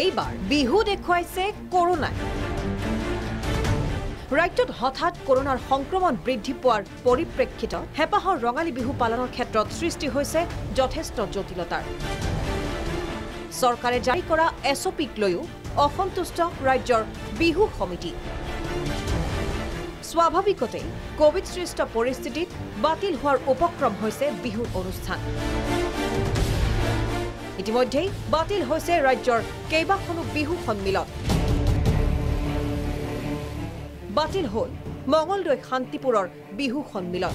এইবাৰ বিহু দেখুৱাইছে কৰোনাই। ৰাজ্যত হঠাৎ কৰোনাৰ সংক্ৰমণ বৃদ্ধি পোৱাৰ পৰিপ্ৰেক্ষিতত হেপাহৰ ৰঙালী বিহু পালনৰ ক্ষেত্ৰত সৃষ্টি হৈছে যথেষ্ট জটিলতাৰ। চৰকাৰে জাৰি কৰা এছঅপিক লৈও অসন্তুষ্ট ৰাজ্যৰ বিহু সমিতি। স্বাভাৱিকতে কোভিড সৃষ্ট পৰিস্থিতিত বাতিল হোৱাৰ উপক্ৰম হৈছে বিহু অনুষ্ঠান। ইতিমধ্যে বাতিল হৈছে ৰাজ্যৰ কেইবাখনো বিহু সন্মিলন। বাতিল হল মঙলদৈ শান্তিপুৰৰ বিহু সন্মিলন।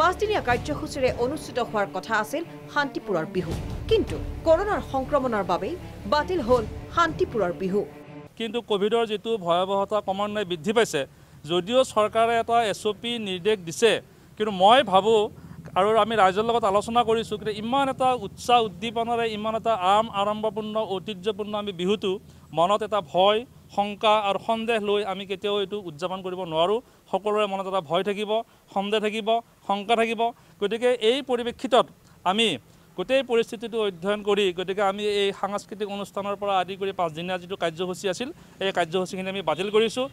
5 দিনীয়া কাৰ্যসূচীৰে অনুষ্ঠিত হোৱাৰ কথা আছিল শান্তিপুৰৰ বিহু, কিন্তু কৰোনাৰ সংক্ৰমণৰ বাবে বাতিল হল শান্তিপুৰৰ বিহু। কিন্তু কোভিডৰ যেটো ভয়াবহতা ক্ৰমান্বয়ে বৃদ্ধি পাইছে, যদিও চৰকাৰে এটা এছঅপি নিৰ্দেশ দিছে, কিন্তু মই ভাবো আৰু আমি ৰাজ্যৰ লগত আলোচনা কৰিছো যে ইমান এটা উৎসাহ উদ্দীপনাৰে ইমান এটা আৰম্ভপূৰ্ণ ঐতিহ্যপূৰ্ণ আমি বিহুটো মনত এটা ভয় শংকা আৰু সন্দেহ লৈ আমি কেতিয়াও এইটো উদযাপন কৰিব নোৱাৰো। সকলোৰে মনত এটা ভয় থাকিব, সন্দেহ থাকিব, শংকা থাকিব। গতিকে এই পৰিপ্ৰেক্ষিতত আমি গোটেই পৰিস্থিতিটো অধ্যয়ন কৰি গতিকে আমি এই সাংস্কৃতিক অনুষ্ঠানৰ পৰা আদি কৰি 5 দিনীয়া যিটো কাৰ্যসূচী আছিল, এই কাৰ্যসূচীখিনি আমি বাতিল কৰিছোঁ।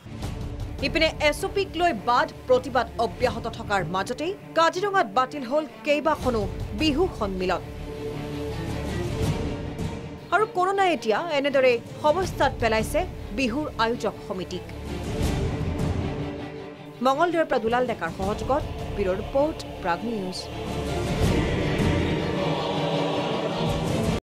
ইপিনে এছঅপিক লৈ বাদ প্ৰতিবাদ অব্যাহত থকাৰ মাজতে কাজিৰঙাত বাতিল হল কেইবাখনো বিহু সন্মিলন। আৰু কৰোনা এতিয়া এনেদৰে সমস্যাত পেলাইছে বিহুৰ আয়োজক সমিতিক। মঙলদৈৰ পৰা দুলাল ডেকাৰ সহযোগত ব্যুৰ ৰিপৰ্ট, প্ৰাগ নিউজ।